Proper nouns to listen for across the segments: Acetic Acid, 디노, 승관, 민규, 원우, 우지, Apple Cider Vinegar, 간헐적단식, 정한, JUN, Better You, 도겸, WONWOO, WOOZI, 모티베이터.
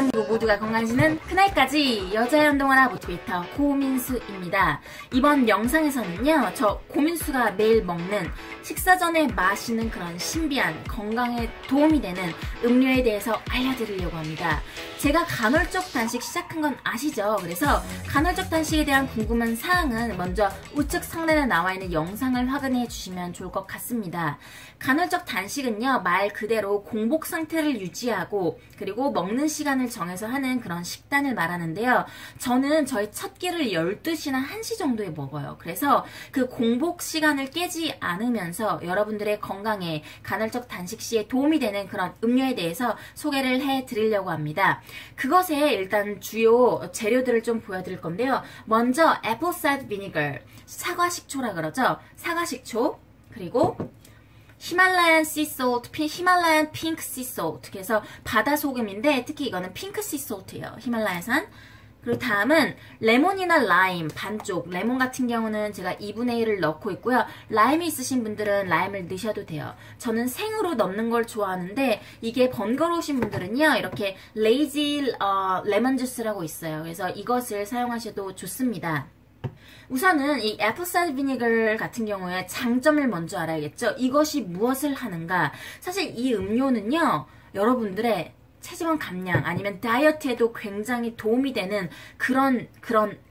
건강한 뭐 모두가 건강해지는 그날까지 여자의 운동하라 모티베이터 고민수입니다. 이번 영상에서는요, 저 고민수가 매일 먹는 식사 전에 마시는 그런 신비한 건강에 도움이 되는 음료에 대해서 알려드리려고 합니다. 제가 간헐적 단식 시작한 건 아시죠? 그래서 간헐적 단식에 대한 궁금한 사항은 먼저 우측 상단에 나와 있는 영상을 확인해 주시면 좋을 것 같습니다. 간헐적 단식은요, 말 그대로 공복 상태를 유지하고 그리고 먹는 시간을 정해서 하는 그런 식단을 말하는데요. 저는 저희 첫 끼를 12시나 1시 정도에 먹어요. 그래서 그 공복 시간을 깨지 않으면서 여러분들의 건강에 간헐적 단식 시에 도움이 되는 그런 음료에 대해서 소개를 해드리려고 합니다. 그것에 일단 주요 재료들을 좀 보여드릴 건데요. 먼저 애플 사이드 비니거, 사과식초라 그러죠. 사과식초, 그리고 히말라얀 씨솔트, 히말라얀 핑크 씨솔트, 그래서 바다 소금인데 특히 이거는 핑크 씨솔트예요. 히말라야산. 그리고 다음은 레몬이나 라임 반쪽, 레몬 같은 경우는 제가 2분의 1을 넣고 있고요. 라임이 있으신 분들은 라임을 넣으셔도 돼요. 저는 생으로 넣는 걸 좋아하는데 이게 번거로우신 분들은요, 이렇게 레이지 레몬 주스라고 있어요. 그래서 이것을 사용하셔도 좋습니다. 우선은 이 애플 사이드 비니거 같은 경우에 장점을 먼저 알아야겠죠. 이것이 무엇을 하는가. 사실 이 음료는요, 여러분들의 체지방 감량 아니면 다이어트에도 굉장히 도움이 되는 그런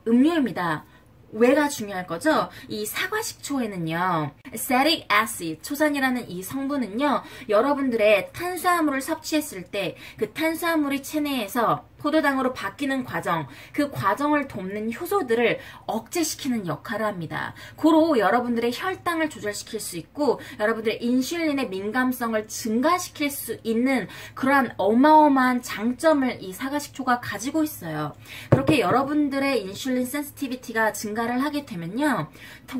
음료입니다. 왜가 중요할 거죠? 이 사과식초에는요, Acetic Acid, 초산이라는 이 성분은요, 여러분들의 탄수화물을 섭취했을 때 그 탄수화물이 체내에서 포도당으로 바뀌는 과정, 그 과정을 돕는 효소들을 억제시키는 역할을 합니다. 고로 여러분들의 혈당을 조절시킬 수 있고 여러분들의 인슐린의 민감성을 증가시킬 수 있는 그러한 어마어마한 장점을 이 사과식초가 가지고 있어요. 그렇게 여러분들의 인슐린 센시티비티가 증가를 하게 되면요,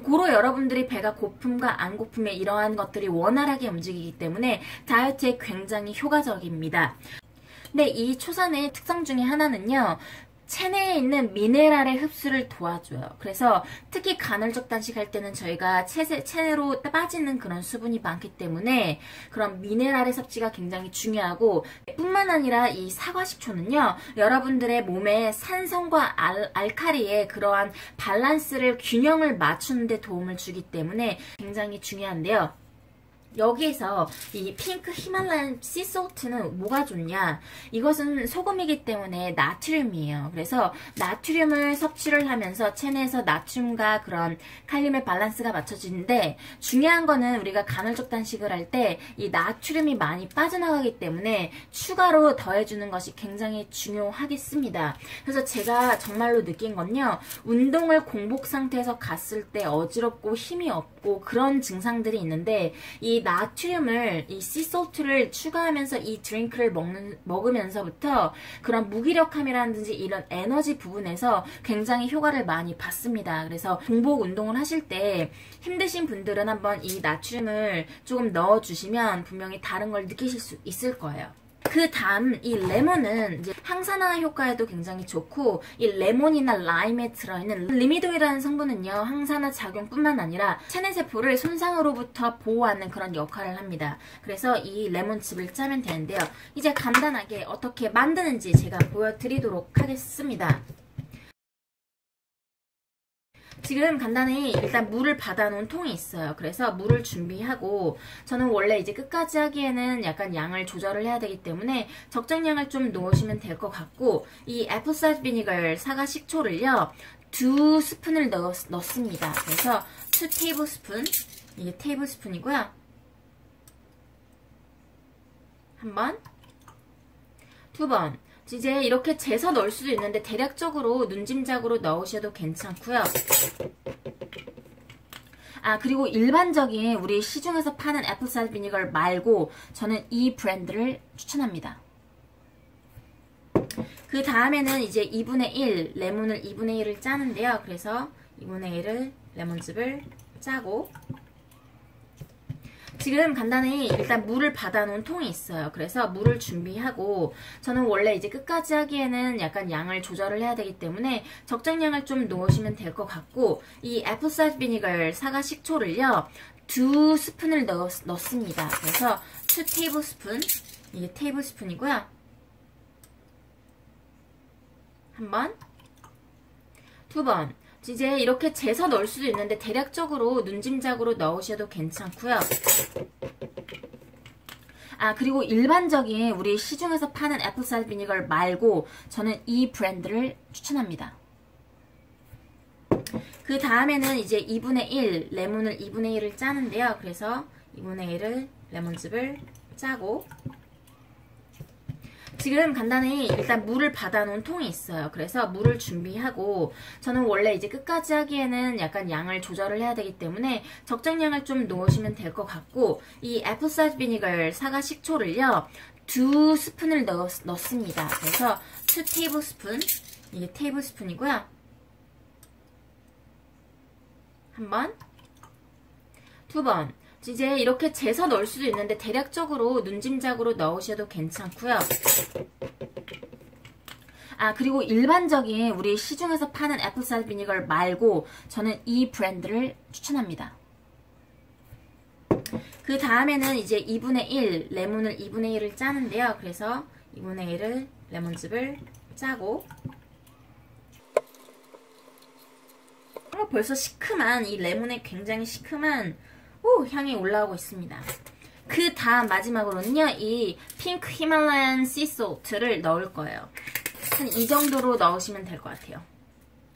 고로 여러분들이 배가 고픔과 안 고픔에 이러한 것들이 원활하게 움직이기 때문에 다이어트에 굉장히 효과적입니다. 근데 이 초산의 특성 중에 하나는요, 체내에 있는 미네랄의 흡수를 도와줘요. 그래서 특히 간헐적 단식할 때는 저희가 체내로 빠지는 그런 수분이 많기 때문에 그런 미네랄의 섭취가 굉장히 중요하고, 뿐만 아니라 이 사과식초는요, 여러분들의 몸에 산성과 알칼리의 그러한 밸런스를, 균형을 맞추는 데 도움을 주기 때문에 굉장히 중요한데요. 여기에서 이 핑크 히말라얀 씨솔트는 뭐가 좋냐, 이것은 소금이기 때문에 나트륨이에요. 그래서 나트륨을 섭취를 하면서 체내에서 나트륨과 그런 칼륨의 밸런스가 맞춰지는데, 중요한 거는 우리가 간헐적 단식을 할 때 이 나트륨이 많이 빠져나가기 때문에 추가로 더해주는 것이 굉장히 중요하겠습니다. 그래서 제가 정말로 느낀 건요, 운동을 공복 상태에서 갔을 때 어지럽고 힘이 없고 그런 증상들이 있는데, 이 나트륨을, 이 씨솔트를 추가하면서 이 드링크를 먹으면서부터 그런 무기력함이라든지 이런 에너지 부분에서 굉장히 효과를 많이 봤습니다. 그래서 공복 운동을 하실 때 힘드신 분들은 한번 이 나트륨을 조금 넣어주시면 분명히 다른 걸 느끼실 수 있을 거예요. 그 다음 이 레몬은 이제 항산화 효과에도 굉장히 좋고, 이 레몬이나 라임에 들어있는 리미도이라는 성분은요, 항산화 작용뿐만 아니라 체내세포를 손상으로부터 보호하는 그런 역할을 합니다. 그래서 이 레몬즙을 짜면 되는데요, 이제 간단하게 어떻게 만드는지 제가 보여드리도록 하겠습니다. 지금 간단히 일단 물을 받아놓은 통이 있어요. 그래서 물을 준비하고, 저는 원래 이제 끝까지 하기에는 약간 양을 조절을 해야 되기 때문에 적정량을 좀 넣으시면 될 것 같고, 이 애플 사이드 비니거, 사과 식초를요, 2스푼을 넣습니다. 그래서 2 테이블스푼, 이게 테이블스푼이고요. 한 번, 두 번. 이제 이렇게 재서 넣을 수도 있는데 대략적으로 눈짐작으로 넣으셔도 괜찮고요. 아, 그리고 일반적인 우리 시중에서 파는 애플 사이드 비니거 말고 저는 이 브랜드를 추천합니다. 그 다음에는 이제 2분의 1, 레몬을 2분의 1을 짜는데요. 그래서 2분의 1을 레몬즙을 짜고, 지금 간단히 일단 물을 받아놓은 통이 있어요. 그래서 물을 준비하고, 저는 원래 이제 끝까지 하기에는 약간 양을 조절을 해야 되기 때문에 적정량을 좀 넣으시면 될 것 같고, 이 애플 사이드 비니거, 사과 식초를요, 2스푼을 넣습니다. 그래서 2 테이블스푼, 이게 테이블스푼이고요. 한 번, 두 번. 이제 이렇게 재서 넣을 수도 있는데 대략적으로 눈짐작으로 넣으셔도 괜찮고요. 아, 그리고 일반적인 우리 시중에서 파는 애플 사이드 비니걸 말고 저는 이 브랜드를 추천합니다. 그 다음에는 이제 2분의 1, 레몬을 2분의 1을 짜는데요. 그래서 2분의 1을 레몬즙을 짜고 지금 간단히 일단 물을 받아놓은 통이 있어요. 그래서 물을 준비하고 저는 원래 이제 끝까지 하기에는 약간 양을 조절을 해야 되기 때문에 적정량을 좀 넣으시면 될 것 같고 이 애플 사이드 비니걸 사과 식초를요. 2스푼을 넣습니다. 그래서 2 테이블스푼 이게 테이블스푼이고요. 한 번, 두 번. 이제 이렇게 재서 넣을 수도 있는데 대략적으로 눈짐작으로 넣으셔도 괜찮고요. 아, 그리고 일반적인 우리 시중에서 파는 애플 사이드 비니걸 말고 저는 이 브랜드를 추천합니다. 그 다음에는 이제 2분의 1, 레몬을 2분의 1을 짜는데요. 그래서 2분의 1을 레몬즙을 짜고 벌써 시큼한 이 레몬에 굉장히 시큼한 오, 향이 올라오고 있습니다. 그 다음 마지막으로는요, 이 핑크 히말라얀 씨솔트를 넣을 거예요. 한 이 정도로 넣으시면 될 것 같아요.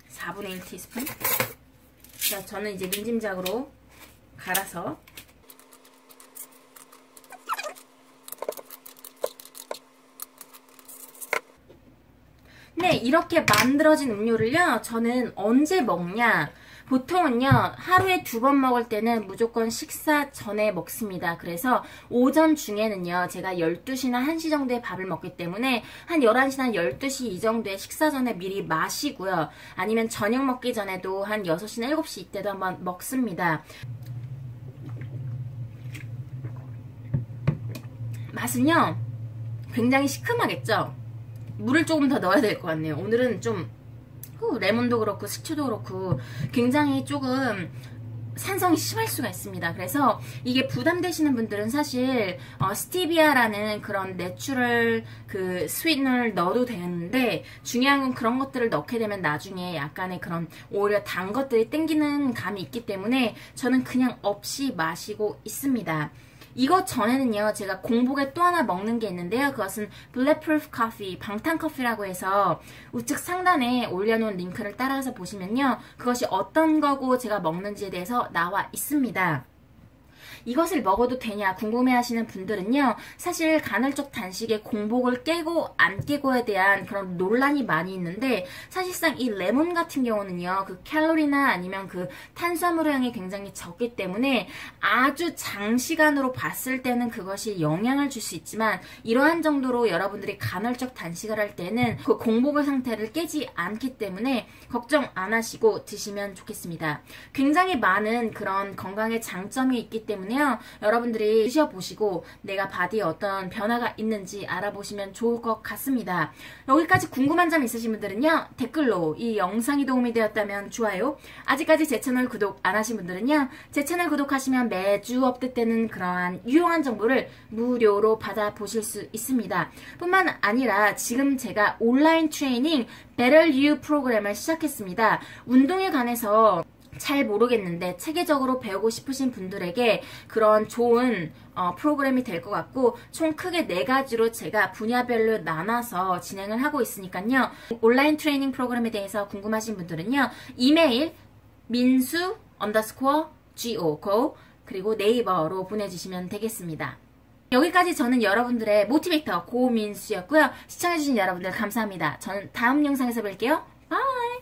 4분의 1 티스푼. 자, 저는 이제 눈짐작으로 갈아서 네, 이렇게 만들어진 음료를요, 저는 언제 먹냐? 보통은요, 하루에 2번 먹을 때는 무조건 식사 전에 먹습니다. 그래서 오전 중에는요, 제가 12시나 1시 정도에 밥을 먹기 때문에 한 11시나 12시 이 정도에 식사 전에 미리 마시고요. 아니면 저녁 먹기 전에도 한 6시나 7시 이때도 한번 먹습니다. 맛은요, 굉장히 시큼하겠죠? 물을 조금 더 넣어야 될 것 같네요. 오늘은 좀 레몬도 그렇고 식초도 그렇고 굉장히 조금 산성이 심할 수가 있습니다. 그래서 이게 부담되시는 분들은 사실 스티비아라는 그런 내추럴 그 스위트너를 넣어도 되는데 중요한 건 그런 것들을 넣게 되면 나중에 약간의 그런 오히려 단 것들이 땡기는 감이 있기 때문에 저는 그냥 없이 마시고 있습니다. 이거 전에는요, 제가 공복에 또 하나 먹는 게 있는데요. 그것은 블랙프루프 커피, 방탄커피라고 해서 우측 상단에 올려놓은 링크를 따라서 보시면요. 그것이 어떤 거고 제가 먹는지에 대해서 나와 있습니다. 이것을 먹어도 되냐 궁금해하시는 분들은요. 사실 간헐적 단식에 공복을 깨고 안 깨고에 대한 그런 논란이 많이 있는데 사실상 이 레몬 같은 경우는요. 그 칼로리나 아니면 그 탄수화물 양이 굉장히 적기 때문에 아주 장시간으로 봤을 때는 그것이 영향을 줄 수 있지만 이러한 정도로 여러분들이 간헐적 단식을 할 때는 그 공복의 상태를 깨지 않기 때문에 걱정 안 하시고 드시면 좋겠습니다. 굉장히 많은 그런 건강의 장점이 있기 때문에 여러분들이 드셔보시고 내가 바디에 어떤 변화가 있는지 알아보시면 좋을 것 같습니다. 여기까지 궁금한 점 있으신 분들은요. 댓글로 이 영상이 도움이 되었다면 좋아요. 아직까지 제 채널 구독 안 하신 분들은요. 제 채널 구독하시면 매주 업데이트되는 그러한 유용한 정보를 무료로 받아보실 수 있습니다. 뿐만 아니라 지금 제가 온라인 트레이닝 Better You 프로그램을 시작했습니다. 운동에 관해서 잘 모르겠는데 체계적으로 배우고 싶으신 분들에게 그런 좋은 프로그램이 될 것 같고 총 크게 4가지로 제가 분야별로 나눠서 진행을 하고 있으니까요. 온라인 트레이닝 프로그램에 대해서 궁금하신 분들은요. 이메일 minsu_go 그리고 네이버로 보내주시면 되겠습니다. 여기까지 저는 여러분들의 모티베이터 고민수였고요. 시청해주신 여러분들 감사합니다. 저는 다음 영상에서 뵐게요. 바이!